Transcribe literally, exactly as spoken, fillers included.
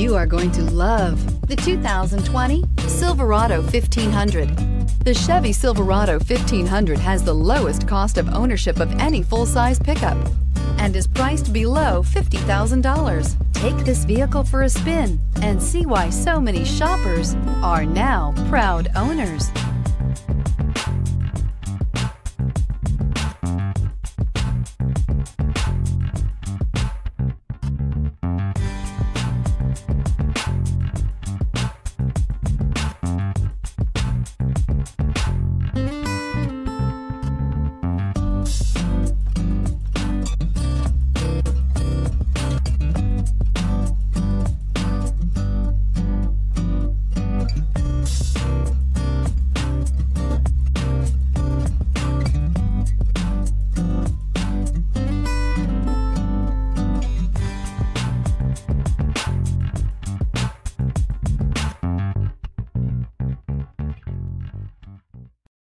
You are going to love the two thousand twenty Silverado fifteen hundred. The Chevy Silverado fifteen hundred has the lowest cost of ownership of any full-size pickup and is priced below fifty thousand dollars. Take this vehicle for a spin and see why so many shoppers are now proud owners.